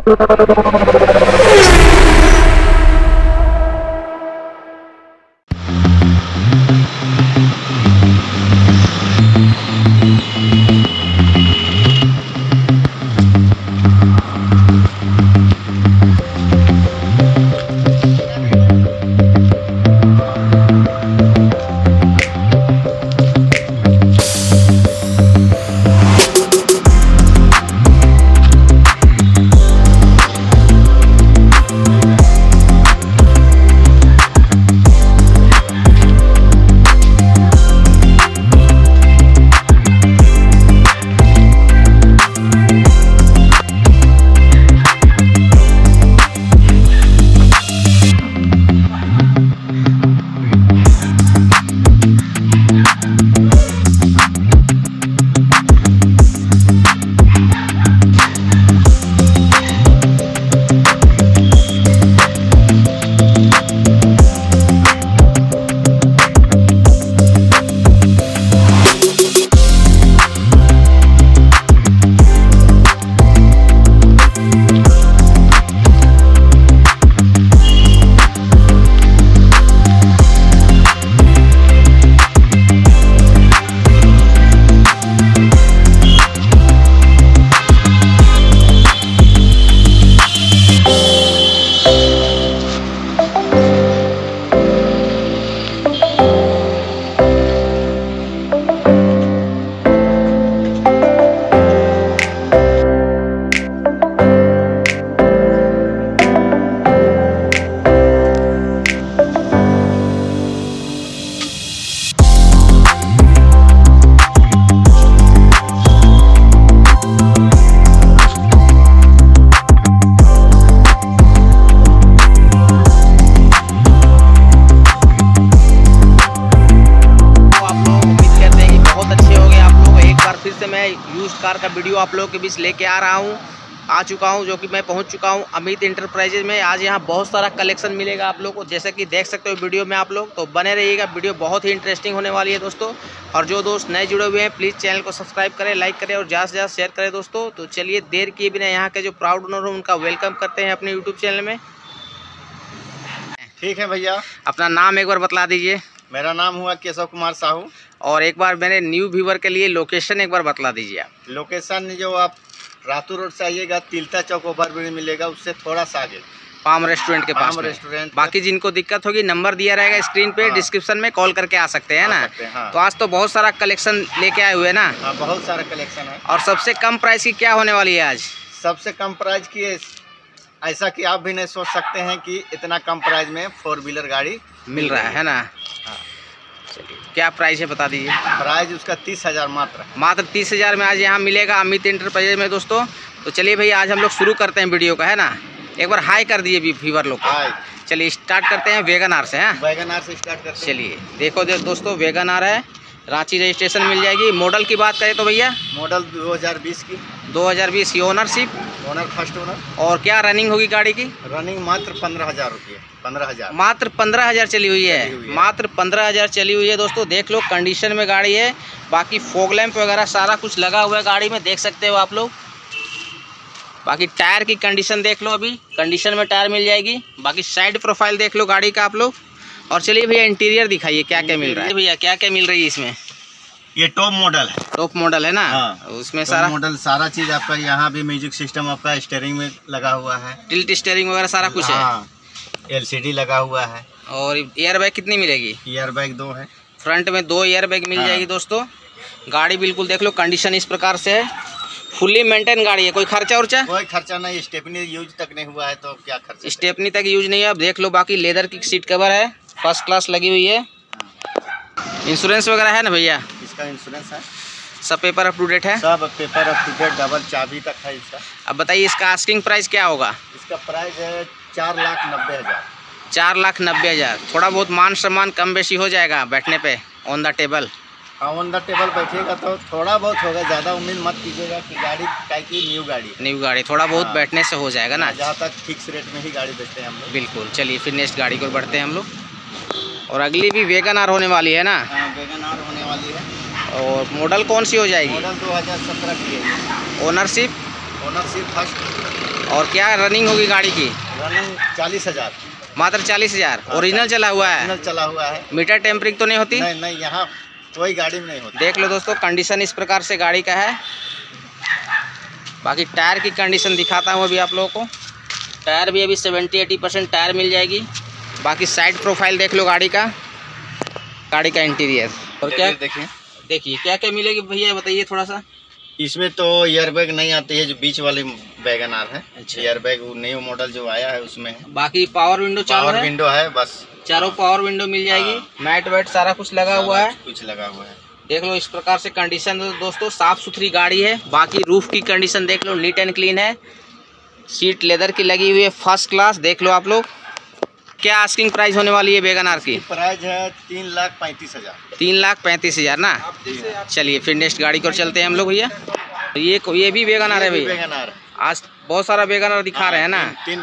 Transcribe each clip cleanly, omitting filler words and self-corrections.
का वीडियो आप लोगों के बीच लेके आ चुका हूं जो कि मैं पहुंच चुका हूं अमित इंटरप्राइजेज में। आज यहां बहुत सारा कलेक्शन मिलेगा आप लोगों को, जैसे कि देख सकते हो वीडियो में आप लोग, तो बने रहिएगा। वीडियो बहुत ही इंटरेस्टिंग होने वाली है दोस्तों, और जो दोस्त नए जुड़े हुए हैं प्लीज़ चैनल को सब्सक्राइब करें, लाइक करें और ज़्यादा से ज़्यादा शेयर करें दोस्तों। तो चलिए देर किए बिना यहाँ के जो प्राउड ओनर हो उनका वेलकम करते हैं अपने यूट्यूब चैनल में। ठीक है भैया, अपना नाम एक बार बतला दीजिए। मेरा नाम हुआ केशव कुमार साहू। और एक बार मेरे न्यू व्यूवर के लिए लोकेशन एक बार बतला दीजिए आप। लोकेशन जो आप रातू रोड से आइएगा, तिलता चौक ओवरब्रिज मिलेगा, उससे थोड़ा सा आगे पाम रेस्टोरेंट के पास रेस्टोरेंट। बाकी जिनको दिक्कत होगी नंबर दिया रहेगा स्क्रीन पे, डिस्क्रिप्शन में कॉल करके आ सकते हैं ना। तो आज तो बहुत सारा कलेक्शन लेके आए हुए ना। बहुत सारा कलेक्शन है। और सबसे कम प्राइस की क्या होने वाली है आज? सबसे कम प्राइस की ऐसा कि आप भी नहीं सोच सकते हैं कि इतना कम प्राइस में 4 व्हीलर गाड़ी मिल रहा है ना। चलिए क्या प्राइस है बता दीजिए। प्राइस उसका 30,000 मात्र 30,000 में आज यहाँ मिलेगा अमित इंटरप्राइजेज में दोस्तों। तो चलिए भाई आज हम लोग शुरू करते हैं वीडियो का, है ना। एक बार हाई कर दिए व्यूअर लोग। चलिए स्टार्ट करते हैं WagonR से। हाँ, WagonR से स्टार्ट करते हैं। चलिए देखो दोस्तों WagonR है, रांची रजिस्ट्रेशन मिल जाएगी। मॉडल की बात करें तो भैया मॉडल 2020 की, 2020 की ओनरशिप, ओनर फर्स्ट ओनर। और क्या रनिंग होगी गाड़ी की? रनिंग मात्र 15,000 रुपये, 15,000 मात्र 15,000 चली हुई है दोस्तों। देख लो कंडीशन में गाड़ी है, बाकी फॉग लैंप वगैरह सारा कुछ लगा हुआ है गाड़ी में, देख सकते हो आप लोग। बाकी टायर की कंडीशन देख लो, अभी कंडीशन में टायर मिल जाएगी। बाकी साइड प्रोफाइल देख लो गाड़ी का आप लोग। और चलिए भैया इंटीरियर दिखाइए, क्या क्या मिल रहा है भैया, क्या क्या मिल रही है इसमें? ये टॉप मॉडल है ना। हाँ, उसमें सारा मॉडल सारा चीज आपका, यहाँ भी म्यूजिक सिस्टम आपका स्टीयरिंग में लगा हुआ है, टिल्ट स्टीयरिंग वगैरह सारा कुछ। हाँ, है LCD लगा हुआ है। और एयरबैग कितनी मिलेगी? एयरबैग 2 है, फ्रंट में 2 एयरबैग मिल जाएगी दोस्तों। गाड़ी बिल्कुल देख लो कंडीशन इस प्रकार से है, फुल्ली मेंटेन गाड़ी है, कोई खर्चा उर्चा? कोई खर्चा नहीं, स्टेपनी यूज तक नहीं हुआ है तो क्या खर्चा, स्टेपनी तक यूज नहीं है। आप देख लो, बाकी लेदर की सीट कवर है, फर्स्ट क्लास लगी हुई है। इंश्योरेंस वगैरह है ना भैया? इसका इंश्योरेंस है, सब पेपर अप टू डेट है, सब paper up to date, double चाबी तक है इसका। अब बताइए इसका आस्किंग प्राइस क्या होगा? इसका प्राइस है 4,90,000। 4,90,000, थोड़ा बहुत मान सम्मान कम बेशी हो जाएगा बैठने पे, ऑन द टेबल। हाँ, ऑन द टेबल बैठिएगा तो थोड़ा बहुत होगा, ज़्यादा उम्मीद मत कीजिएगा कि गाड़ी ताकि न्यू गाड़ी थोड़ा बहुत बैठने से हो जाएगा ना। जहाँ तक फिक्स रेट में ही गाड़ी बेचते हैं हम लोग। बिल्कुल, चलिए फिर नेक्स्ट गाड़ी को बढ़ते हैं हम लोग। और अगली भी WagonR होने वाली है ना। हाँ, WagonR होने वाली है। और मॉडल कौन सी हो जाएगी? मॉडल 2017 की है। Ownership ownership first. और क्या रनिंग होगी गाड़ी की? रनिंग 40,000, मात्र 40,000। ओरिजिनल चला हुआ है? ओरिजिनल चला हुआ है। मीटर टेम्परिंग तो नहीं होती? नहीं नहीं, यहाँ कोई गाड़ी में नहीं होती। देख लो दोस्तों, कंडीशन इस प्रकार से गाड़ी का है। बाकी टायर की कंडीशन दिखाता हूँ अभी आप लोगों को। टायर भी अभी 70-80% टायर मिल जाएगी। बाकी साइड प्रोफाइल देख लो गाड़ी का, गाड़ी का इंटीरियर। और क्या देखिए, देखिए क्या क्या मिलेगी भैया, बताइए थोड़ा सा। इसमें तो एयरबैग नहीं आती है, जो बीच वाली वैगनआर है। अच्छा। एयरबैग न्यू मॉडल जो आया है उसमें। बाकी पावर विंडो, पावर विंडो है बस, चारों पावर विंडो मिल जाएगी। मैट वेट सारा कुछ लगा हुआ है, कुछ लगा हुआ है। देख लो इस प्रकार से कंडीशन दोस्तों, साफ सुथरी गाड़ी है। बाकी रूफ की कंडीशन देख लो, नीट एंड क्लीन है। सीट लेदर की लगी हुई है, फर्स्ट क्लास। देख लो आप लोग। क्या आस्किंग प्राइस होने वाली है वेगन आर की? प्राइस है 3,35,000। 3,35,000 ना। चलिए फिर नेक्स्ट गाड़ी को चलते हैं हम लोग भैया। ये भी वेगन आर है भैया? आज बहुत सारा वेगन आर दिखा रहे हैं ना। तीन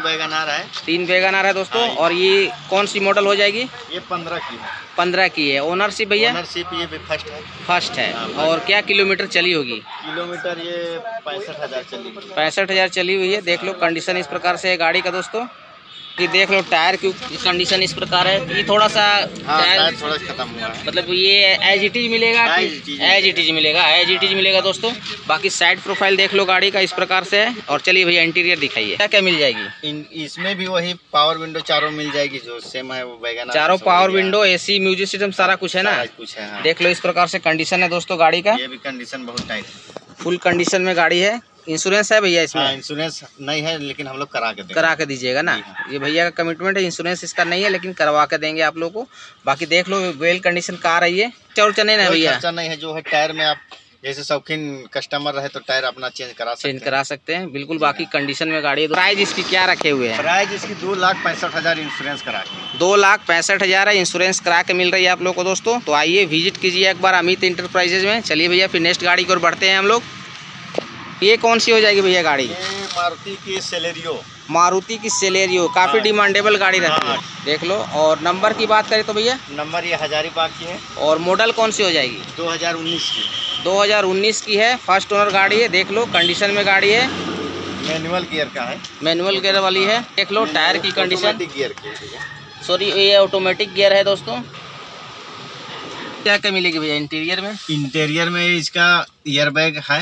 वेगन आर है दोस्तों। और ये कौन सी मॉडल हो जाएगी? ये 15 की है। ओनरशिप भैया? ओनरशिप ये फर्स्ट है। और क्या किलोमीटर चली होगी? किलोमीटर ये 65,000 चली हुई है। देख लो कंडीशन इस प्रकार से है गाड़ी का दोस्तों। कि देख लो टायर की कंडीशन इस प्रकार है। ये थोड़ा सा टायर थोड़ा खत्म हुआ है, मतलब ये एज इट इज मिलेगा। एज इट इज मिलेगा दोस्तों। बाकी साइड प्रोफाइल देख लो गाड़ी का इस प्रकार से है। और चलिए भैया इंटीरियर दिखाइए, क्या क्या मिल जाएगी इसमें? भी वही पावर विंडो चारों मिल जाएगी जो सेम है, वो वैगन चारों power window, AC, music system सारा कुछ है ना, कुछ है। देख लो इस प्रकार से कंडीशन है दोस्तों गाड़ी का। ये भी कंडीशन बहुत टाइट है, फुल कंडीशन में गाड़ी है। इंश्योरेंस है भैया इसमें? इंश्योरेंस नहीं है, लेकिन हम लोग करा के दीजिएगा ना। ये भैया का कमिटमेंट है, इंश्योरेंस इसका नहीं है, लेकिन करवा के देंगे आप लोगों को। बाकी देख लो वेल कंडीशन कार है ये। चौर्चा नहीं है भैया? चौर्चा नहीं है। जो है टायर में आप जैसे शौकीन कस्टमर रहे तो टायर अपना चेंज करा सकते हैं बिल्कुल। बाकी कंडीशन में गाड़ी है। प्राइस इसकी क्या रखे हुए हैं? प्राइस इसकी 2,65,000 इंश्योरेंस करा के। 2,65,000 है, इंश्योरेंस करा के मिल रही है आप लोग को दोस्तों। तो आइए विजिट कीजिए एक बार अमित इंटरप्राइजेज में। चलिए भैया फिर नेक्स्ट गाड़ी की ओर बढ़ते हैं हम लोग। ये कौन सी हो जाएगी भैया गाड़ी? मारुति की सेलेरियो। मारुति की सेलेरियो काफ़ी डिमांडेबल गाड़ी रहती है। देख लो। और नंबर की बात करें तो भैया नंबर ये हजारीबाग की है। और मॉडल कौन सी हो जाएगी? 2019 की। 2019 की है, फर्स्ट ओनर गाड़ी है। देख लो कंडीशन में गाड़ी है, मैनुअल गियर का है, मैनुअल गियर वाली है। देख लो टायर की कंडीशन, गियर की, सॉरी ये ऑटोमेटिक गियर है दोस्तों। क्या क्या मिलेगी भैया इंटीरियर में? इंटीरियर में इसका एयरबैग है,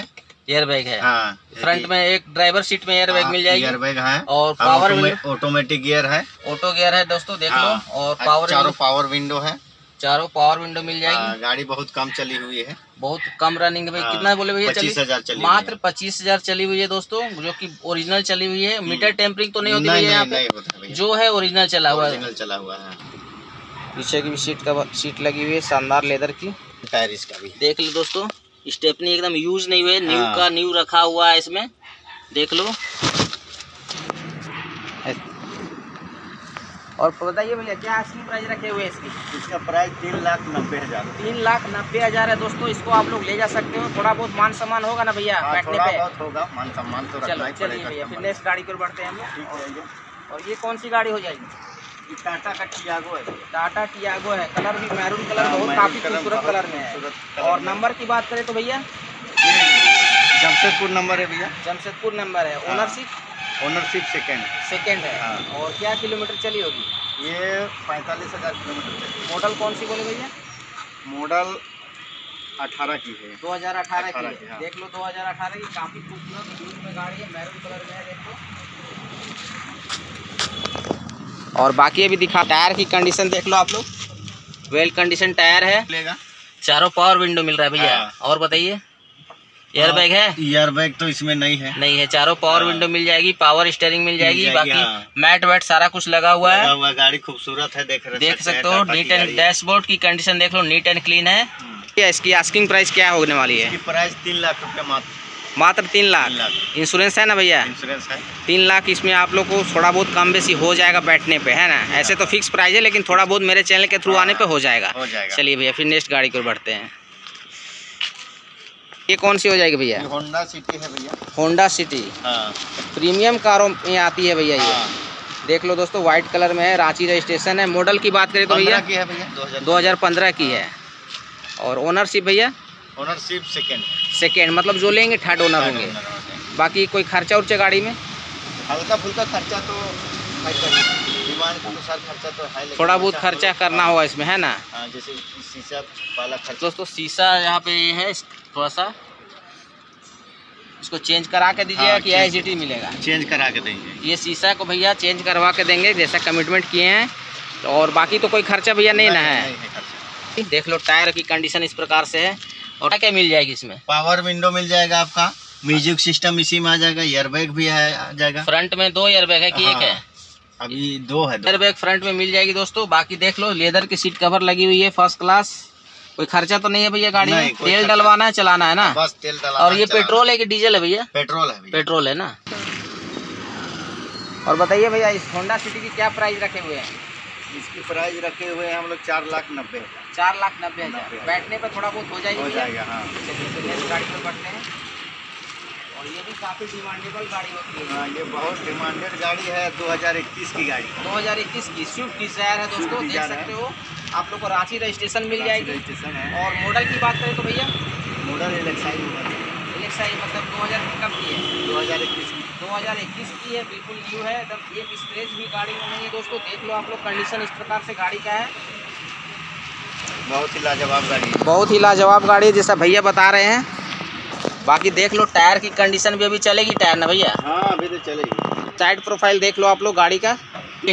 एयरबैग है। हाँ, फ्रंट में एक ड्राइवर सीट में एयरबैग मिल जाएगी। एयरबैग है। और पावर विंडो, ऑटोमेटिक गियर है, ऑटो गियर है दोस्तों। देख लो। और पावर, चारों पावर विंडो है, चारों पावर विंडो मिल जाएगी। गाड़ी बहुत कम चली हुई है, बहुत कम रनिंग में। कितना बोले भैया? 25,000 चली, मात्र 25,000 चली हुई है दोस्तों, जो कि ओरिजिनल चली हुई है। मीटर टेम्परिंग तो नहीं होती है यहाँ पे, जो है ओरिजिनल चला हुआ है। पीछे की भी सीट लगी हुई है, शानदार लेदर की। टायर इसका भी देख लो दोस्तों, स्टेपनी एकदम यूज नहीं हुए, न्यू का न्यू रखा हुआ है इसमें। देख लो। और बताइए भैया क्या आस्किंग प्राइस रखे हुए इसकी? इसका प्राइस 3,90,000। 3,90,000 है दोस्तों। इसको आप लोग ले जा सकते हो। थोड़ा बहुत मान सम्मान होगा ना भैया? बैठने पे बहुत होगा मान सम्मान तो रखना ही पड़ेगा। भैया फिर नेक्स्ट गाड़ी पर बढ़ते हैं हम। और ये कौन सी गाड़ी हो जाएगी? टाटा का टियागो है। टाटा टियागो है। कलर भी मैरून कलर, बहुत काफी खूबसूरत कलर में है। और नंबर की बात करें तो भैया जमशेदपुर नंबर है। भैया जमशेदपुर नंबर है। ओनरशिप सेकेंड है। और क्या किलोमीटर चली होगी? ये 45,000 किलोमीटर। मॉडल कौन सी बोले भैया? मॉडल 18 की है, 2018 की है। देख लो 2018 की, काफी खूबसूरत गाड़ी है, मैरून कलर में है। देख लो। और बाकी अभी दिखा, टायर की कंडीशन देख लो आप लोग, वेल कंडीशन टायर है, चारों पावर विंडो मिल रहा है भैया। और बताइए एयरबैग है? एयरबैग तो इसमें नहीं है। चारों पावर विंडो मिल जाएगी, पावर स्टीयरिंग मिल जाएगी। बाकी मैट वेट सारा कुछ लगा हुआ है। गाड़ी खूबसूरत है, देख सकते हो। नीट एंड, डैशबोर्ड की कंडीशन देख लो, नीट एंड क्लीन है। इसकी आस्किंग प्राइस क्या होने वाली है? प्राइस 3,00,000 रुपया, मात्र 3,00,000। इंश्योरेंस है ना भैया? इंश्योरेंस है। 3,00,000 इसमें आप लोग को थोड़ा बहुत कम बेसी हो जाएगा बैठने पे, है ना। ऐसे तो फिक्स प्राइस है, लेकिन थोड़ा बहुत मेरे चैनल के थ्रू आने पे हो जाएगा। चलिए भैया फिर नेक्स्ट गाड़ी को बढ़ते हैं। ये कौन सी हो जाएगी भैया? होंडा सिटी है भैया। होंडा सिटी प्रीमियम कारों में आती है भैया ये। देख लो दोस्तों, व्हाइट कलर में है, रांची रजिस्ट्रेशन है। मॉडल की बात करें तो भैया 2015 की है। और ओनरशिप भैया? ओनरशिप सेकेंड, मतलब जो लेंगे थर्ड ओनर होंगे। बाकी कोई खर्चा उर्चा गाड़ी में? हल्का फुल्का खर्चा तो है, डिमांड के अनुसार खर्चा तो है, थोड़ा बहुत खर्चा करना होगा इसमें, है ना। जैसे शीशा वाला खर्चा, दोस्तों शीशा यहाँ पे है, थोड़ा सा इसको चेंज करा के दीजिएगा कि IGT मिलेगा? चेंज करा के देंगे, ये शीशा को भैया चेंज करवा के देंगे जैसा कमिटमेंट किए हैं। और बाकी तो कोई खर्चा भैया नहीं ना है। देख लो टायर की कंडीशन इस प्रकार से है। और क्या क्या मिल जाएगी इसमें? पावर विंडो मिल जाएगा आपका, म्यूजिक सिस्टम इसी में आ जाएगा, एयरबैग भी आ जाएगा। फ्रंट में दो एयरबैग है कि एक है? अभी दो है, एयरबैग फ्रंट में मिल जाएगी दोस्तों। बाकी देख लो लेदर की सीट कवर लगी हुई है, फर्स्ट क्लास। कोई खर्चा तो नहीं है भैया गाड़ी में? तेल डलवाना है, चलाना है ना, बस तेल डलवाना। और ये पेट्रोल है कि डीजल है भैया? पेट्रोल है, पेट्रोल है ना। और बताइए भैया इस होंडा सिटी की क्या प्राइस रखे हुए हैं? इसकी प्राइस रखे हुए हैं हम लोग 4,90,000। 4,90,000 बैठने पर थोड़ा बहुत हो जाएगा, हो जाएगा। हाँ गाड़ी पर बैठते हैं। और ये भी काफ़ी डिमांडेबल गाड़ी होती है। हाँ ये बहुत डिमांडेड गाड़ी है, 2021 की गाड़ी, 2021 की स्विफ्ट डिजायर है दोस्तों, देख सकते हो। आप लोग को रांची रजिस्ट्रेशन मिल जाएगी। और मॉडल की बात करें तो भैया मॉडल एलेक्साई मतलब 2000 की है, 2021 की है, बिल्कुल न्यू है एकदम। एक स्क्रेच भी गाड़ी में नहीं है दोस्तों। देख लो आप लोग कंडीशन इस प्रकार से गाड़ी का है। बहुत ही लाजवाब गाड़ी है, बहुत ही लाजवाब गाड़ी है जैसा भैया बता रहे हैं। बाकी देख लो टायर की कंडीशन भी, अभी चलेगी टायर ना भैया? हाँ अभी तो चलेगी। साइड प्रोफाइल देख लो आप लोग गाड़ी का।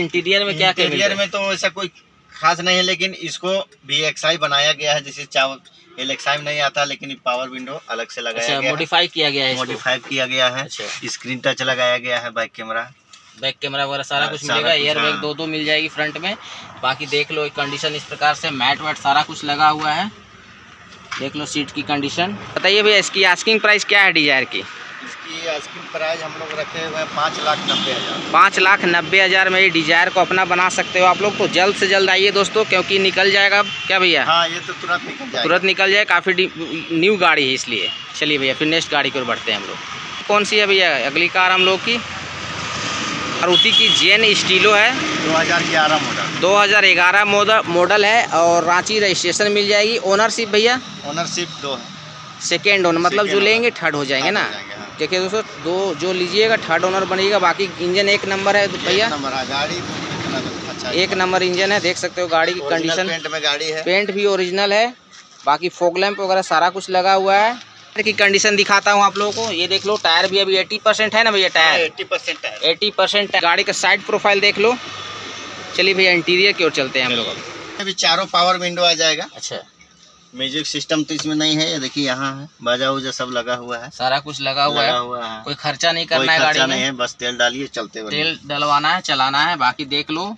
इंटीरियर में क्या? इंटीरियर में तो ऐसा कोई खास नहीं है, लेकिन इसको VXI बनाया गया है, जैसे एलेक्सा नहीं आता, लेकिन पावर विंडो अलग से लगाया गया, मॉडिफाई किया गया है, मॉडिफाई किया गया है। स्क्रीन टच लगाया गया है, बैक कैमरा, बैक कैमरा वगैरह सारा कुछ मिलेगा। एयर बैग दो मिल जाएगी फ्रंट में। बाकी देख लो कंडीशन इस प्रकार से, मैट वैट सारा कुछ लगा हुआ है। देख लो सीट की कंडीशन। बताइए भैया इसकी आस्किंग प्राइस क्या है डिजायर की? इसकी आस्किंग प्राइस हम लोग रखे हुए 5,90,000। 5,90,000 में ये डिजायर को अपना बना सकते हो आप लोग। तो जल्द से जल्द आइए दोस्तों, क्योंकि निकल जाएगा क्या भैया? हाँ ये तो तुरंत निकल जाएगा, तुरंत निकल जाए, काफ़ी न्यू गाड़ी है इसलिए। चलिए भैया फिर नेक्स्ट गाड़ी की ओर बढ़ते हैं हम लोग। कौन सी है भैया अगली कार हम लोग की? मारुति की JN स्टीलो है, 2011 मॉडल, 2011 मॉडल है। और रांची रजिस्ट्रेशन मिल जाएगी। ओनरशिप भैया? ओनरशिप 2 है, सेकेंड ओनर मतलब जो लेंगे थर्ड हो जाएंगे ना। देखिए दोस्तों दो जो लीजिएगा थर्ड ओनर बनेगा। बाकी इंजन एक नंबर है भैया, गाड़ी अच्छा एक नंबर इंजन है। देख सकते हो गाड़ी की कंडीशन, पेंट में गाड़ी है, पेंट भी ओरिजिनल है। बाकी फॉग लैंप वगैरह सारा कुछ लगा हुआ है। टायर की कंडीशन दिखाता हूँ आप लोगों को। ये देख लो टायर भी अभी 80% है ना भैया? टायर 80% है। गाड़ी का साइड प्रोफाइल देख लो। चलिए भैया इंटीरियर की ओर चलते हैं हम लोग। अभी चारों पावर विंडो आ जाएगा। अच्छा म्यूजिक सिस्टम तो इसमें नहीं है, ये देखिए यहाँ है, बाजा उजा सब लगा हुआ है, सारा कुछ लगा हुआ है। कोई खर्चा नहीं करना है गाड़ी में, बस तेल डालिए चलते, तेल डलवाना है, चलाना है। बाकी देख लो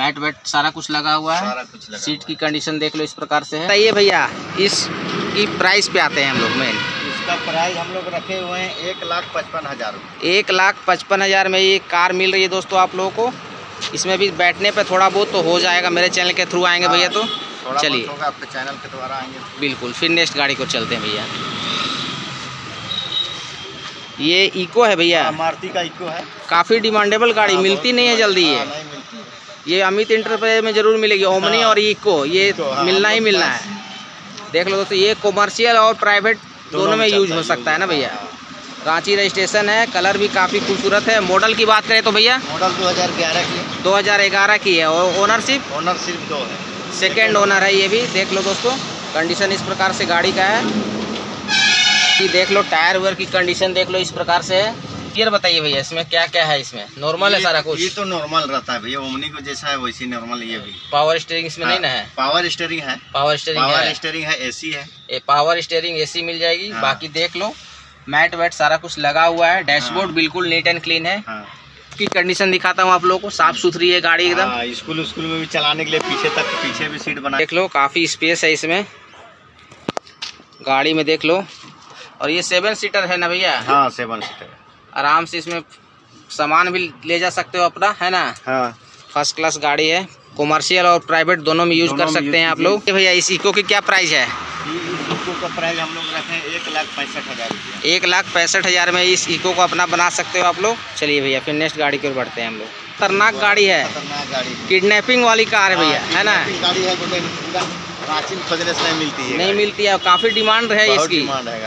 मैट वेट सारा कुछ लगा हुआ है। सीट की कंडीशन देख लो इस प्रकार से है। बताइए भैया इसकी प्राइस पे आते हैं हम लोग। मेन इसका प्राइस हम लोग रखे हुए हैं 1,55,000। 1,55,000 में ये कार मिल रही है दोस्तों आप लोगों को। इसमें भी बैठने पर थोड़ा बहुत तो हो जाएगा, मेरे चैनल के थ्रू आएंगे भैया तो। चलिए आपके चैनल के द्वारा आएंगे बिल्कुल। फिर नेक्स्ट गाड़ी को चलते हैं भैया। ये इको है भैया, मारुति का इको है, काफ़ी डिमांडेबल गाड़ी, मिलती नहीं है जल्दी। ये अमित एंटरप्राइज में जरूर मिलेगी। ओमनी और इको ये मिलना ही मिलना है। देख लो दोस्तों ये कॉमर्शियल और प्राइवेट दोनों में यूज हो सकता है ना भैया। रांची रजिस्ट्रेशन है, कलर भी काफ़ी खूबसूरत है। मॉडल की बात करें तो भैया मॉडल 2011 की, 2011 की है। और ओनरशिप? ओनरशिप 2 है, सेकेंड ओनर है ये भी। देख लो दोस्तों कंडीशन इस प्रकार से गाड़ी का है। ये देख लो टायर वायर की कंडीशन देख लो इस प्रकार से है। गियर बताइए भैया इसमें क्या क्या है? इसमें नॉर्मल है सारा कुछ। ये तो नॉर्मल रहता है भैया, ओमनी को जैसा है वैसी नॉर्मल। ये भी पावर स्टीयरिंग इसमें नहीं ना है? पावर स्टीयरिंग है, पावर स्टीयरिंग है, AC है, पावर स्टीयरिंग AC मिल जाएगी। बाकी देख लो मैट वेट सारा कुछ लगा हुआ है। डैशबोर्ड बिल्कुल नीट एंड क्लीन है। की कंडीशन दिखाता हूँ आप लोगों को, साफ सुथरी है गाड़ी एकदम। स्कूल में भी चलाने के लिए पीछे तक पीछे भी सीट बना। देख लो काफ़ी स्पेस है इसमें गाड़ी में, देख लो। और ये 7 सीटर है ना भैया? हाँ 7 सीटर। आराम से इसमें सामान भी ले जा सकते हो अपना, है ना। हाँ फर्स्ट क्लास गाड़ी है, कॉमर्शियल और प्राइवेट दोनों में यूज कर सकते हैं आप लोग। भैया इस इको की क्या प्राइस है? इको का प्राइस हम लोग रखे हैं 1,65,000 रुपये। 1,65,000 में इस इको को अपना बना सकते हो आप लोग। चलिए भैया फिर नेक्स्ट गाड़ी की ओर बढ़ते हैं हम लोग। खतरनाक गाड़ी है, किडनैपिंग वाली कार है भैया, है ना। प्राचीन खजने से नहीं मिलती है और काफ़ी डिमांड है इसकी।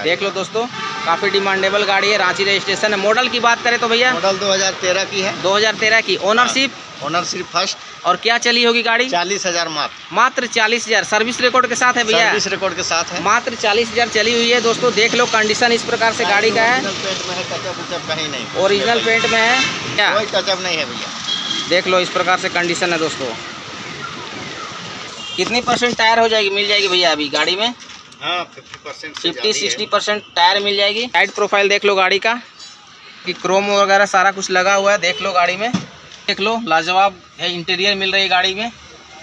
देख लो दोस्तों, काफ़ी डिमांडेबल गाड़ी है, रांची रजिस्ट्रेशन है। मॉडल की बात करें तो भैया मॉडल 2013 की है। 2013 की, ओनरशिप फर्स्ट। और क्या चली होगी गाड़ी? 40,000 मात्र 40,000। सर्विस रिकॉर्ड के साथ है भैया, सर्विस रिकॉर्ड के साथ है। मात्र 40,000 चली हुई है। दोस्तों देख लो कंडीशन इस प्रकार से गाड़ी का है। ओरिजिनल पेंट में है, क्या कोई टचअप नहीं है भैया। देख लो इस प्रकार से कंडीशन है दोस्तों। कितनी परसेंट टायर हो जाएगी, मिल जाएगी भैया अभी गाड़ी में? हाँ 50-60% टायर मिल जाएगी। साइड प्रोफाइल देख लो गाड़ी का, कि क्रोम वगैरह सारा कुछ लगा हुआ है। देख लो गाड़ी में, देख लो लाजवाब है इंटीरियर मिल रही है गाड़ी में।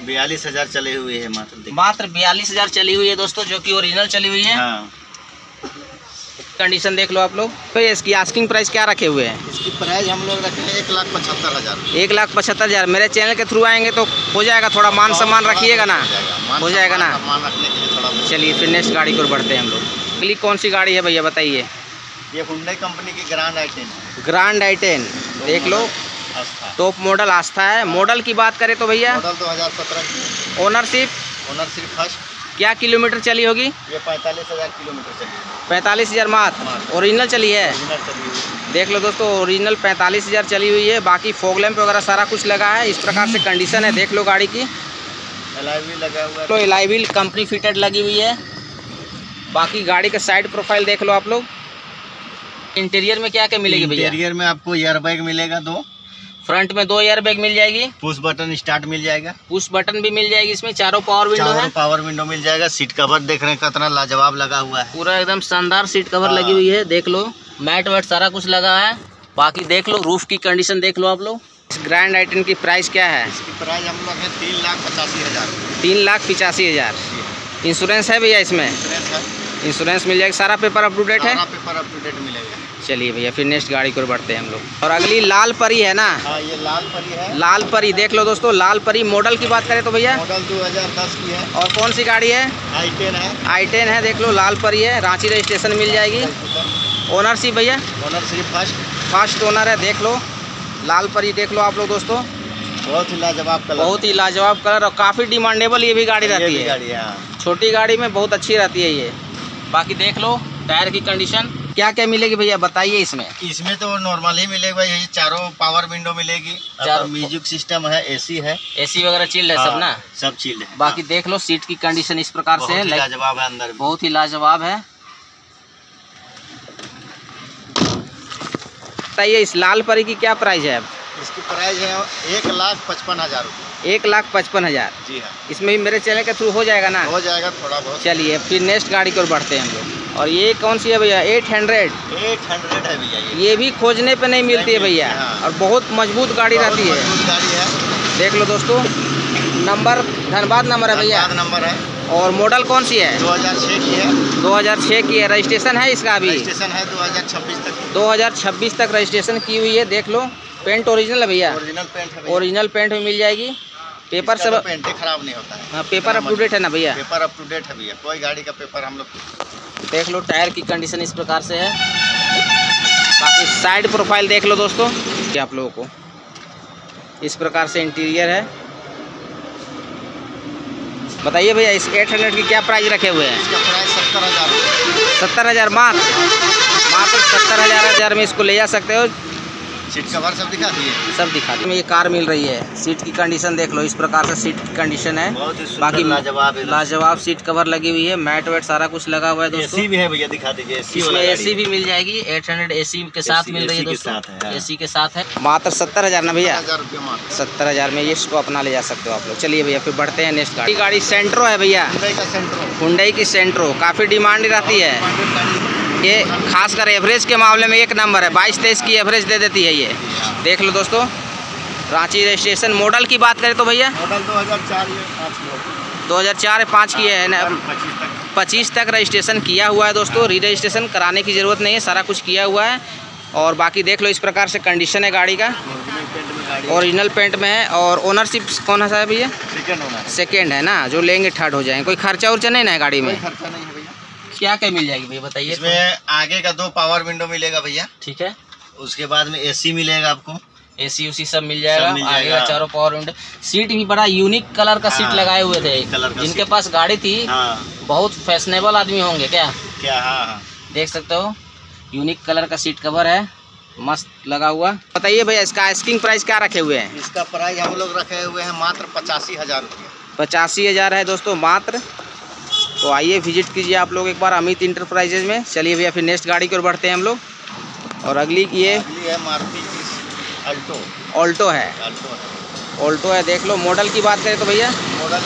42,000 चली हुई है मात्र 42,000 चली हुई है दोस्तों, जो कि ओरिजिनल चली हुई है। हाँ। कंडीशन देख लो आप लोग। तो इसकी आस्किंग प्राइस क्या रखे हुए हैं? इसकी प्राइस हम लोग रखे हैं 1,75,000। 1,75,000। मेरे चैनल के थ्रू आएंगे तो हो जाएगा, थोड़ा मान सम्मान रखिएगा ना, हो जाएगा ना। चलिए फिर नेक्स्ट गाड़ी को बढ़ते हैं हम लोग। अगली कौन सी गाड़ी है भैया बताइए? ये हुंडई कंपनी की ग्रैंड i10। देख लो टॉप मॉडल आस्था है। मॉडल की बात करें तो भैया 2017 की। Ownership first. क्या किलोमीटर चली होगी? ये 45,000 किलोमीटर चली है। 45,000 मात्र ओरिजिनल चली है। देख लो दोस्तों ओरिजिनल 45,000 चली हुई है। बाकी फॉग लैंप वगैरह सारा कुछ लगा है। इस प्रकार से कंडीशन है। देख लो गाड़ी की एलॉय व्हील लगा हुआ है। तो एलॉय व्हील कंपनी फिटेड लगी हुई है। बाकी गाड़ी का साइड प्रोफाइल देख लो आप लोग। इंटीरियर में क्या क्या मिलेगी भैया? इंटीरियर में आपको एयरबैग मिलेगा दो, फ्रंट में 2 एयरबैग मिल जाएगी। पुश बटन स्टार्ट मिल जाएगा, पुश बटन भी मिल जाएगी। इसमें चारों पावर विंडो मिल जाएगा। सीट कवर देख रहे हैं कितना लाजवाब लगा हुआ है, पूरा एकदम शानदार सीट कवर लगी हुई है। देख लो मैट वैट सारा कुछ लगा है। बाकी देख लो रूफ की कंडीशन देख लो आप लोग। इस ग्रैंड i10 की प्राइस क्या है? इसकी प्राइस हम लोग है 3,85,000। 3,85,000। इंश्योरेंस है भैया इसमें? इंश्योरेंस मिल जाएगा। सारा पेपर अप टू डेट है, पेपर अप टू डेट मिलेगा। चलिए भैया फिर नेक्स्ट गाड़ी को बढ़ते हैं हम लोग। और अगली लाल परी है ना? हाँ ये लाल परी है। लाल परी देख लो दोस्तों, लाल परी। मॉडल की बात करें तो भैया मॉडल 2010 की है। और कौन सी गाड़ी है? i10 है। i10 है। देख लो लाल परी है, रांची रजिस्ट्रेशन मिल जाएगी। ओनरशिप भैया? ओनरशिप फर्स्ट ओनर है। देख लो लाल परी, देख लो आप लोग दोस्तों। बहुत ही लाजवाब कलर, बहुत ही लाजवाब कलर। और काफ़ी डिमांडेबल ये भी गाड़ी रहती है, छोटी गाड़ी में बहुत अच्छी रहती है ये। बाकी देख लो टायर की कंडीशन। क्या क्या मिलेगी भैया बताइए इसमें? इसमें तो नॉर्मल ही मिलेगा, यही चारों पावर विंडो मिलेगी। म्यूजिक सिस्टम है, एसी है, एसी वगैरह चिल्ड है। हाँ, सब ना सब चिल्ड है। बाकी देख लो सीट की कंडीशन इस प्रकार से है, लाजवाब है अंदर, बहुत ही लाजवाब है। बताइए इस लाल परी की क्या प्राइस है? इसकी प्राइस है 1,55,000। 1,55,000। जी हाँ। इसमें भी मेरे चैनल के थ्रू हो जाएगा ना, हो जाएगा थोड़ा बहुत। चलिए फिर नेक्स्ट गाड़ी की ओर बढ़ते हैं हम लोग। और ये कौन सी है भैया? 800 है भैया। ये भी खोजने पे नहीं मिलती है भैया। हाँ। और बहुत मजबूत गाड़ी रहती है। देख लो दोस्तों नंबर, धनबाद नंबर है भैया, नंबर है। और मॉडल कौन सी है? 2006 की है। 2006 की है। रजिस्ट्रेशन है इसका अभी? रजिस्ट्रेशन है 2026 तक। 2026 तक रजिस्ट्रेशन की हुई है। देख लो पेंट ओरिजिनल है भैया? ओरिजिनल पेंट में मिल जाएगी। पेपर सब पेंट खराब नहीं होता है। हाँ, पेपर अप टू डेट है ना भैया? पेपर अप टू डेट है भैया, कोई गाड़ी का पेपर हम लोग। देख लो टायर की कंडीशन इस प्रकार से है। बाकी साइड प्रोफाइल देख लो दोस्तों क्या आप लोगों को, इस प्रकार से इंटीरियर है। बताइए भैया इस 800 की क्या प्राइस रखे हुए हैं? इसका प्राइस 70,000। 70,000 मात्र 70,000 में इसको ले जा सकते हो। सीट कवर सब दिखा दिए, सब दिखा दिए। ये कार मिल रही है। सीट की कंडीशन देख लो, इस प्रकार से सीट की कंडीशन है। बाकी लाजवाब लाजवाब सीट कवर लगी हुई है। मैट वेट सारा कुछ लगा हुआ है दोस्तों। एसी भी है भैया, दिखा दीजिए। इसमें एसी भी मिल जाएगी। 800 एसी के साथ मिल रही है दोस्तों, एसी के साथ है। मात्र 70,000 ना भैया? 70,000 में ये इसको अपना ले जा सकते हो आप लोग। चलिए भैया फिर बढ़ते हैं नेक्स्ट गाड़ी। गाड़ी सेंट्रो है भैया? हुंडई की सेंट्रो, काफ़ी डिमांड रहती है ये। खासकर एवरेज के मामले में एक नंबर है, 22-23 की एवरेज दे देती है ये। देख लो दोस्तों रांची रजिस्ट्रेशन। मॉडल की बात करें तो भैया मॉडल 2004 या 2005 की है ना? 25 तक रजिस्ट्रेशन किया हुआ है दोस्तों। री रजिस्ट्रेशन कराने की ज़रूरत नहीं है, सारा कुछ किया हुआ है। और बाकी देख लो इस प्रकार से कंडीशन है गाड़ी का। ओरिजिनल पेंट में है। और ओनरशिप कौन सा है भैया? सेकेंड है ना, जो लेंगे थर्ड हो जाएंगे। कोई खर्चा उर्चा नहीं ना गाड़ी में? क्या क्या मिल जाएगी भैया बताइए? इसमें आगे का 2 पावर विंडो मिलेगा भैया, ठीक है। उसके बाद में एसी मिलेगा आपको। एसी उसी सब मिल जाएगा, आगे का चारों पावर विंडो, सीट भी बड़ा यूनिक कलर का सीट लगाए हुए थे, जिनके पास गाड़ी थी बहुत फैशनेबल आदमी होंगे क्या क्या। हाँ, देख सकते हो यूनिक कलर का सीट कवर है, मस्त लगा हुआ। बताइए भैया इसका आस्किंग प्राइस क्या रखे हुए हैं? इसका प्राइस हम लोग रखे हुए हैं मात्र 85,000 रुपये। 85,000 है दोस्तों मात्र। तो आइए विजिट कीजिए आप लोग एक बार अमित इंटरप्राइजेज में। चलिए भैया फिर नेक्स्ट गाड़ी की ओर बढ़ते हैं हम लोग। और अगली ये है मारुति अल्टो। ऑल्टो है, ऑल्टो है। देख लो मॉडल की बात करें तो भैया मॉडल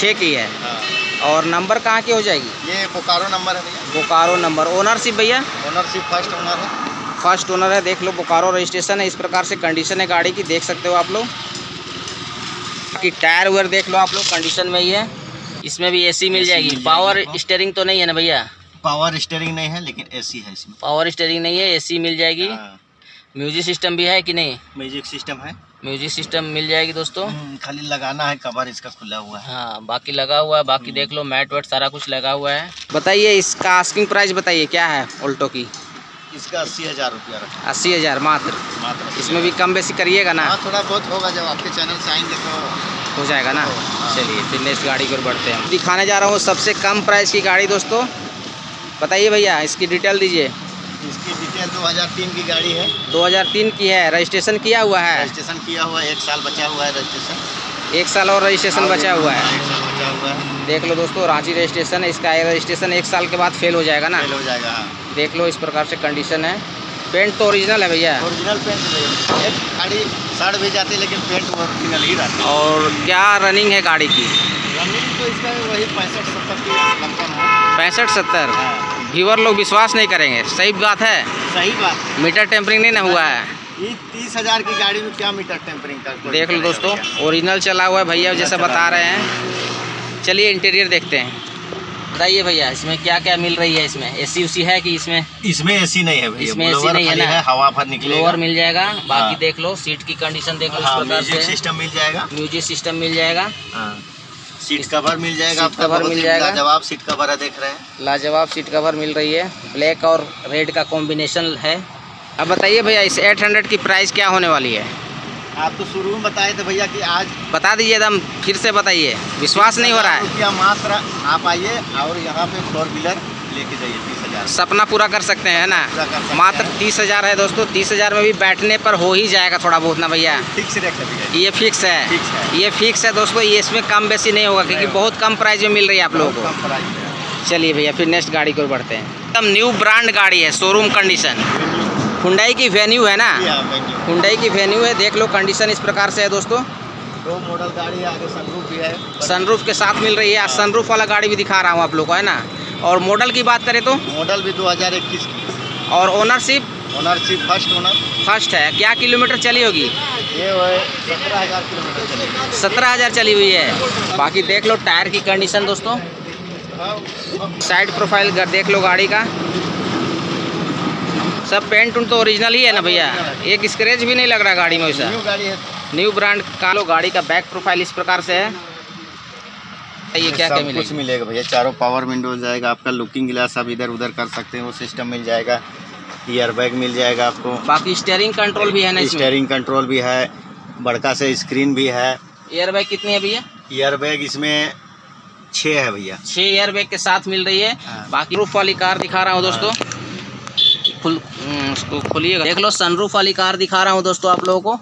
6 की है। और नंबर कहाँ की हो जाएगी? ये बोकारो नंबर है भैया, बोकारो नंबर। ओनरशिप भैया? ओनरशिप फर्स्ट ओनर है, फर्स्ट ओनर है। देख लो बोकारो रजिस्ट्रेशन है। इस प्रकार से कंडीशन है गाड़ी की, देख सकते हो आप लोग कि टायर वायर देख लो आप लोग कंडीशन में ही है। इसमें भी एसी मिल जाएगी। पावर स्टीयरिंग तो नहीं है ना भैया? पावर स्टीयरिंग नहीं है लेकिन एसी है इसमें। पावर स्टीयरिंग नहीं है, एसी मिल जाएगी। म्यूजिक सिस्टम भी है कि नहीं? म्यूजिक सिस्टम है, म्यूजिक सिस्टम मिल जाएगी दोस्तों। खाली लगाना है, कवर इसका खुला हुआ है। हाँ, बाकी लगा हुआ है, बाकी देख लो मैट वेट सारा कुछ लगा हुआ है। बताइए इसका आस्किंग प्राइस बताइए क्या है ऑल्टो की? इसका 80,000 रुपया रखा। 80,000 मात्र। इसमें भी कम बेसी करिएगा ना? थोड़ा बहुत होगा, जब आपके चैनल से आएंगे तो हो जाएगा ना। चलिए फिर नेक्स्ट गाड़ी की ओर बढ़ते हैं। दिखाने जा रहा हूँ सबसे कम प्राइस की गाड़ी दोस्तों। बताइए भैया इसकी डिटेल दीजिए। इसकी डिटेल 2003 की गाड़ी है। 2003 की है, रजिस्ट्रेशन किया हुआ है। रजिस्ट्रेशन किया हुआ है, 1 साल बचा हुआ है रजिस्ट्रेशन। 1 साल और रजिस्ट्रेशन बचा हुआ है, 1 साल बचा हुआ है। देख लो दोस्तों रांची रजिस्ट्रेशन है इसका। रजिस्ट्रेशन 1 साल के बाद फेल हो जाएगा ना? फेल हो जाएगा। देख लो इस प्रकार से कंडीशन है। पेंट तो ओरिजिनल है भैया? ओरिजिनल पेंट है, गाड़ी सड़ भी जाती है लेकिन पेंट ओरिजिनल ही रहता है। और क्या रनिंग है गाड़ी की? रनिंग तो इसका वही 65-70 की लगभग है। 65-70। व्यूअर लोग विश्वास नहीं करेंगे, सही बात है? सही बात है। मीटर टेम्परिंग नहीं ना हुआ है? ये 30,000 की गाड़ी में क्या मीटर टेम्परिंग का? देख लो दोस्तों ओरिजिनल चला हुआ है भैया जैसा बता रहे हैं। चलिए इंटीरियर देखते हैं। बताइए भैया इसमें क्या क्या मिल रही है? इसमें एसी उसी है कि इसमें? इसमें एसी नहीं है भैया, इसमें एसी नहीं है ना, हवा भर निकलेगा। लोअर मिल जाएगा। बाकी देख लो सीट की कंडीशन देख लो, म्यूजिक सिस्टम मिल जाएगा, म्यूजिक सिस्टम मिल जाएगा। सीट कवर मिल जाएगा, सीट कवर मिल जाएगा। लाजवाब सीट कवर है, देख रहे हैं लाजवाब सीट कवर मिल रही है। ब्लैक और रेड का कॉम्बिनेशन है। अब बताइए भैया इस 800 की प्राइस क्या होने वाली है? आप तो शुरू में बताए थे भैया कि आज बता दीजिए एकदम, फिर से बताइए, विश्वास नहीं हो रहा है। क्या मात्र आप आइए और यहाँ पे 4 व्हीलर लेके जाइए। 30,000 सपना पूरा कर सकते हैं ना? मात्र 30,000 है दोस्तों। 30,000 में भी बैठने पर हो ही जाएगा थोड़ा बहुत ना भैया? फिक्स रेट है ये, फिक्स है, फिक्स है। ये फिक्स है दोस्तों, ये इसमें कम बेसी नहीं होगा क्योंकि बहुत कम प्राइस में मिल रही है आप लोगों को। चलिए भैया फिर नेक्स्ट गाड़ी को बढ़ते हैं। एकदम न्यू ब्रांड गाड़ी है, शोरूम कंडीशन। हुंडई की वेन्यू है ना? हुंडई की वेन्यू है। देख लो कंडीशन इस प्रकार से है दोस्तों। 2 मॉडल गाड़ी है, आगे सनरूफ भी है, सनरूफ के साथ मिल रही है। सनरूफ वाला गाड़ी भी दिखा रहा हूँ आप लोग को, है ना? और मॉडल की बात करें तो मॉडल भी 2021 की। और ownership? Ownership first owner, first है। क्या किलोमीटर चली होगी? ये 17,000 किलोमीटर चली, 17,000 चली हुई है। बाकी देख लो टायर की कंडीशन दोस्तों, साइड प्रोफाइल देख लो गाड़ी का। सब पेंट उन तो ओरिजिनल ही है ना भैया? एक स्क्रैच भी नहीं लग रहा गाड़ी में वैसा। न्यू ब्रांड का लो। गाड़ी का बैक प्रोफाइल इस प्रकार से है। ये क्या क्या मिलेगा? कुछ मिलेगा भैया, चारों पावर विंडो मिल जाएगा आपका, लुकिंग ग्लास आप इधर उधर कर सकते हैं वो सिस्टम मिल जाएगा, एयरबैग मिल जाएगा आपको। बाकी स्टीयरिंग कंट्रोल भी है ना? स्टीयरिंग कंट्रोल भी है, बड़का से स्क्रीन भी है। एयरबैग कितनी है भैया? एयरबैग इसमें 6 है भैया, 6 एयरबैग के साथ मिल रही है। बाकी रूफ वाली कार दिखा रहा हूँ दोस्तों, उसको खोलिएगा। देख लो सनरूफ वाली कार दिखा रहा हूँ दोस्तों आप लोगों को।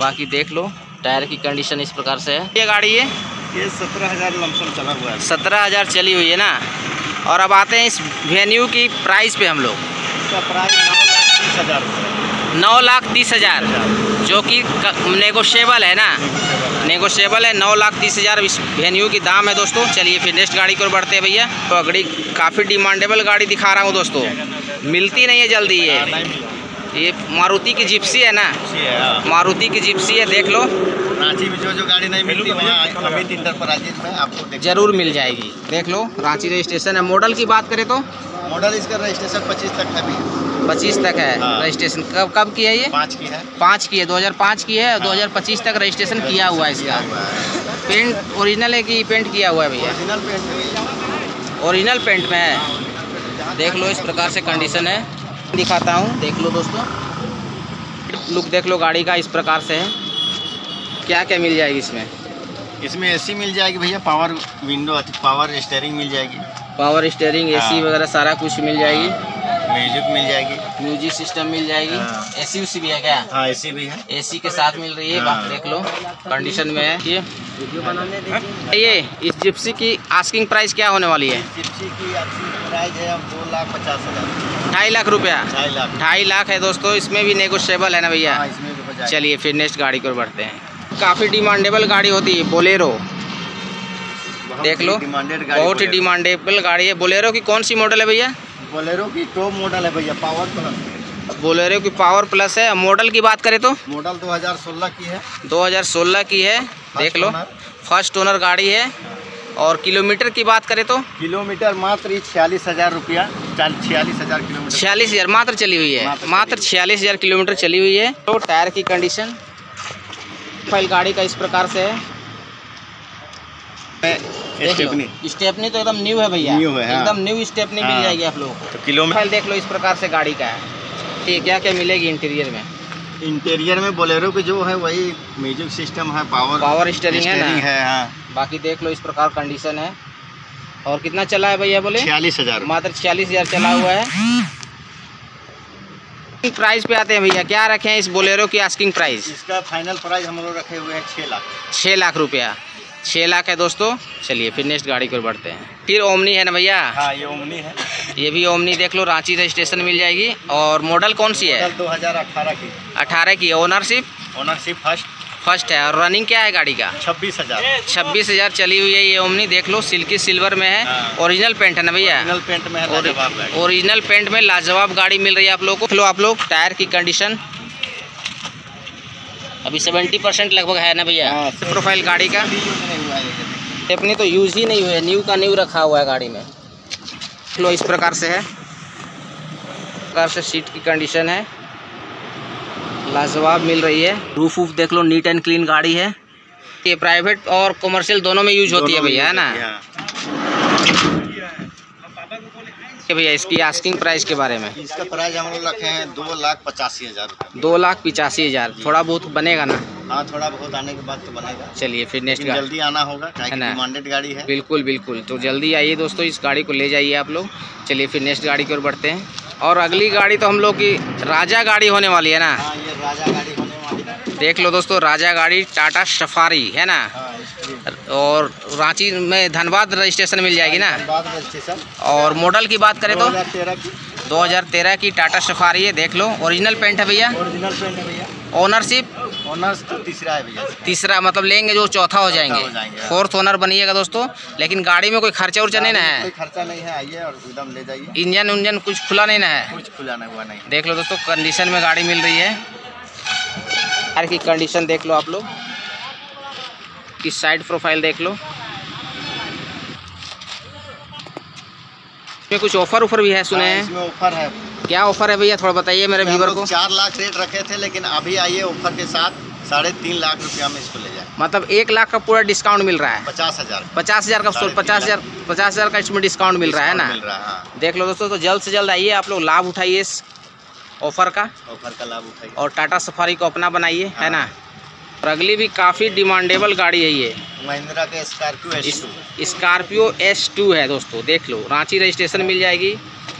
बाकी देख लो टायर की कंडीशन इस प्रकार से है। ये गाड़ी है ये 17,000 लमसम चला हुआ है, 17,000 चली हुई है ना? और अब आते हैं इस वेन्यू की प्राइस पे हम लोग। इसका प्राइस 9,30,000, 9,30,000 जो कि नेगोशिएबल है ना? नेगोशिएबल है। 9,30,000 इस वेन्यू की दाम है दोस्तों। चलिए फिर नेक्स्ट गाड़ी की ओर बढ़ते हैं भैया। तो अगड़ी काफ़ी डिमांडेबल गाड़ी दिखा रहा हूँ दोस्तों, मिलती नहीं है जल्दी। ये मारुति की जिप्सी है ना? मारुति की जिप्सी है। देख लो रांची में जो गाड़ी नहीं मिलती अमित इंटरप्राइजेज में आपको जरूर मिल जाएगी। देख लो रांची रजिस्ट्रेशन है। मॉडल की बात करें तो मॉडल इसका रजिस्ट्रेशन 25 तक है, 25 तक है रजिस्ट्रेशन। कब कब की है ये? 5 की है, 5 की है, 2005 की है। 2025 तक रजिस्ट्रेशन किया हुआ है इसका। पेंट ओरिजिनल है कि पेंट किया हुआ है भैया? ओरिजिनल पेंट में है। देख लो इस प्रकार से कंडीशन है। दिखाता हूँ। देख लो दोस्तों, लुक देख लो गाड़ी का, इस प्रकार से है। क्या क्या मिल जाएगी इसमें? इसमें एसी मिल जाएगी भैया, पावर विंडो, पावर स्टेयरिंग मिल जाएगी, पावर स्टेयरिंग, एसी वगैरह सारा कुछ मिल जाएगी, म्यूजिक मिल जाएगी, म्यूजिक सिस्टम मिल जाएगी। एसी उसी भी है क्या? हाँ एसी भी है, एसी के साथ मिल रही है। बात देख लो कंडीशन में है ये। वीडियो बनाने दीजिए। ये इस जिप्सी की आस्किंग प्राइस क्या होने वाली है? जिप्सी की आस्किंग प्राइस है अब 2,50,000, 2.5 लाख रुपया, 2.5 लाख है दोस्तों। इसमें भी नेगोशिएबल है ना भैया? चलिए फिर नेक्स्ट गाड़ी को बढ़ते हैं। काफ़ी डिमांडेबल गाड़ी होती है बोलेरो, देख लो बहुत ही डिमांडेबल गाड़ी है। बोलेरो की कौन सी मॉडल है भैया? बोलेरो की टॉप मॉडल है भैया, पावर प्लस। बोलेरो की पावर प्लस है। मॉडल की बात करें तो मॉडल 2016 की है, 2016 की है, देख लो फर्स्ट ओनर गाड़ी है। और किलोमीटर की बात करें तो किलोमीटर मात्र 46,000 रुपया, 46,000 किलोमीटर, 46,000 मात्र चली हुई है, मात्र 46,000 किलोमीटर चली हुई है। तो टायर की कंडीशन फाइल गाड़ी का इस प्रकार से है। स्टेपनी तो एकदम न्यू है भैया, एकदम न्यू स्टेपनी मिल जाएगी आप लोगों को। तो किलोमीटर देख लो इस प्रकार से गाड़ी का है। ठीक, क्या क्या मिलेगी इंटीरियर में? इंटीरियर में बोलेरो के जो है वही म्यूजिक सिस्टम है, पावर स्टीयरिंग है हाँ। बाकी देख लो इस प्रकार कंडीशन है। और कितना चला है भैया? बोले 46,000, मात्र 46,000 चला हुआ है। प्राइस पे आते हैं भैया, क्या रखे हैं इस बोलेरो की आस्किंग प्राइस? इसका फाइनल प्राइस हम लोग रखे हुए हैं 6 लाख, 6 लाख रुपया, 6 लाख है दोस्तों। चलिए फिर नेक्स्ट गाड़ी को बढ़ते हैं। फिर ओमनी है ना भैया? हाँ ये ओमनी है, ये भी ओमनी देख लो रांची रजिस्ट्रेशन मिल जाएगी। और मॉडल कौन सी है? 2018 की, 18 की। ओनरशिप फर्स्ट है। और रनिंग क्या है गाड़ी का? 26,000 चली हुई है ये ओमनी। देख लो सिल्की सिल्वर में है, ओरिजिनल पेंट है ना भैया? ओरिजिनल पेंट में लाजवाब गाड़ी मिल रही है आप लोगों को। आप लोग टायर की कंडीशन अभी 70% लगभग है ना भैया? प्रोफाइल गाड़ी का अपनी तो यूज़ ही नहीं हुआ है, न्यू का न्यू रखा हुआ है गाड़ी में। लो इस प्रकार से है, प्रकार से सीट की कंडीशन है, लाजवाब मिल रही है। रूफ वूफ देख लो नीट एंड क्लीन गाड़ी है। ये प्राइवेट और कमर्शियल दोनों में यूज होती है भैया, है ना? भैया इसकी आस्किंग प्राइस के बारे में? इसका प्राइस हम लोग रखे हैं 2,85,000, 2,85,000। थोड़ा बहुत बनेगा ना? हाँ थोड़ा बहुत आने के बाद तो बनेगा। चलिए फिर नेक्स्ट गाड़ी, जल्दी आना होगा है ना? डिमांडेड गाड़ी है, बिल्कुल बिल्कुल। तो जल्दी आइए दोस्तों, इस गाड़ी को ले जाइए आप लोग। चलिए फिर नेक्स्ट गाड़ी की ओर बढ़ते हैं। और अगली गाड़ी तो हम लोग की राजा गाड़ी होने वाली है ना? ये राजा गाड़ी होने वाली है। देख लो दोस्तों राजा गाड़ी टाटा सफारी है ना? और रांची में धनबाद रजिस्ट्रेशन मिल जाएगी ना? और मॉडल की बात करें तो 2013 की टाटा सफारी है। देख लो ओरिजिनल पेंट है भैया, ओरिजिनल पेंट है भैया। ओनर्स तो तीसरा है भैया, तीसरा मतलब लेंगे जो चौथा हो जाएंगे, फोर्थ ओनर बनिएगा दोस्तों। लेकिन गाड़ी में कोई खर्चा उर्चा नहीं ना है? कोई खर्चा नहीं है, आइए और एकदम ले जाइए। इंजन उंजन कुछ खुला नहीं ना है? कुछ खुला नहीं हुआ नहीं। देख लो दोस्तों कंडीशन में गाड़ी मिल रही है। टायर की कंडीशन देख लो आप लोग, की साइड प्रोफाइल देख लो। इसमें कुछ ऑफर उफर भी है सुने हैं? इसमें ऑफर है। क्या ऑफर है भैया थोड़ा बताइए मेरे व्यूअर को? 4 लाख रेट रखे थे, लेकिन अभी आइए ऑफर के साथ 3.5 लाख रुपया में इसको ले जाए। मतलब 1 लाख का पूरा डिस्काउंट मिल रहा है, 50,000, 50,000 का, 50,000 का इसमें डिस्काउंट मिल रहा है ना? देख लो दोस्तों, तो जल्द से जल्द आइए आप लोग, लाभ उठाइए इस ऑफर का लाभ उठाइए और टाटा सफारी को अपना बनाइए, है ना? और अगली भी काफ़ी डिमांडेबल गाड़ी है ये, महिंद्रा का स्कॉर्पियो S2 है दोस्तों। देख लो रांची रजिस्ट्रेशन मिल जाएगी,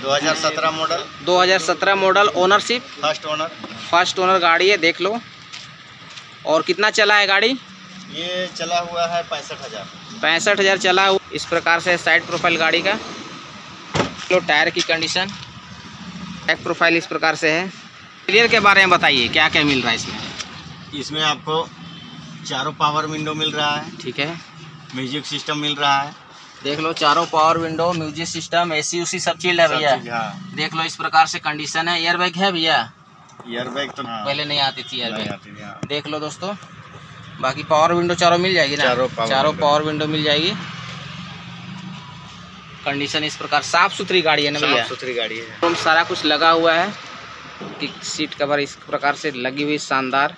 2017 model, 2017 model, ownership first owner गाड़ी है। देख लो। और कितना चला है गाड़ी? ये चला हुआ है 65,000 चला हुआ। इस प्रकार से साइड प्रोफाइल गाड़ी का। लो टायर की कंडीशन, बैक प्रोफाइल इस प्रकार से है। इंटीरियर के बारे में बताइए क्या क्या मिल रहा है इसमें? इसमें आपको चारों पावर विंडो मिल रहा है, ठीक है, म्यूजिक सिस्टम मिल रहा है। देख लो चारों power window, music system, AC उसी सब चीज है भैया। देख लो इस प्रकार से कंडीशन है। एयरबैग है भैया? एयरबैग तो पहले नहीं आती थी, एयरबैग देख लो दोस्तों। बाकी पावर विंडो चारों मिल जाएगी ना? चारों पावर विंडो मिल जाएगी। कंडीशन इस प्रकार, साफ सुथरी गाड़ी है ना भैया? साफ सुथरी गाड़ी है, सारा कुछ लगा हुआ है। सीट कवर इस प्रकार से लगी हुई शानदार,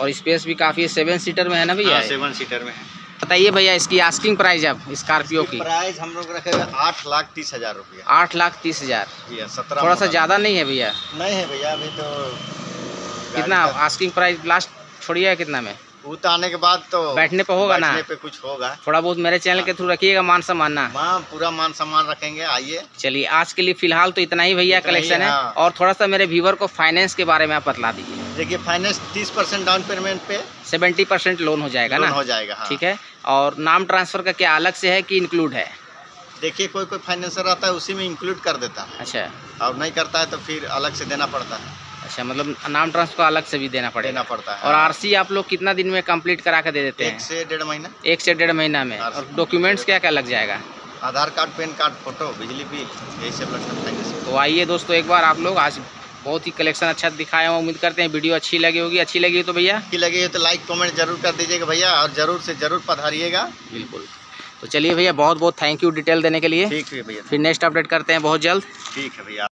और स्पेस भी काफ़ी है। 7 सीटर में है ना भैया? 7 सीटर में है। बताइए भैया इसकी आस्किंग प्राइस है अब स्कॉर्पियो की। प्राइस हम लोग रखेगा 8,30,000 रुपया। 8,30,000 जी। 17 थोड़ा सा ज़्यादा नहीं है भैया? नहीं है भैया अभी तो। कितना आस्किंग प्राइस लास्ट छोड़िए कितना में? वो तो आने के बाद तो बैठने पे होगा ना, पे कुछ होगा। थोड़ा बहुत मेरे चैनल के थ्रू रखिएगा मान सम्मान ना। पूरा मान सम्मान रखेंगे, आइए। चलिए आज के लिए फिलहाल तो इतना ही भैया कलेक्शन है। और थोड़ा सा मेरे व्यूवर को फाइनेंस के बारे में आप बतला दीजिए। देखिए फाइनेंस 30% डाउन पेमेंट पे 70% लोन हो जाएगा ना, हो जाएगा ठीक है। और नाम ट्रांसफर का क्या अलग से है कि इंक्लूड है? देखिए कोई कोई फाइनेंसर रहता है उसी में इंक्लूड कर देता है। अच्छा। और नहीं करता है तो फिर अलग से देना पड़ता है। अच्छा, मतलब नाम ट्रांसफर अलग से भी देना पड़ेगा। देना पड़ता है। और आरसी आप लोग कितना दिन में कंप्लीट करा के दे देते हैं? 1 से 1.5 महीना। 1 से 1.5 महीना में। और डॉक्यूमेंट्स क्या क्या लग जाएगा? Aadhaar card, PAN card, photo, बिजली बिल, यही सब लग सकता है। तो आइए दोस्तों एक बार आप लोग आज बहुत ही कलेक्शन अच्छा दिखाया हूँ। उम्मीद करते हैं वीडियो अच्छी लगी होगी। अच्छी लगी तो भैया लाइक कमेंट जरूर कर दीजिएगा भैया। और जरूर से जरूर पधारिएगा। बिल्कुल। तो चलिए भैया बहुत बहुत थैंक यू डिटेल देने के लिए। ठीक है भैया, फिर नेक्स्ट अपडेट करते हैं बहुत जल्द। ठीक है भैया।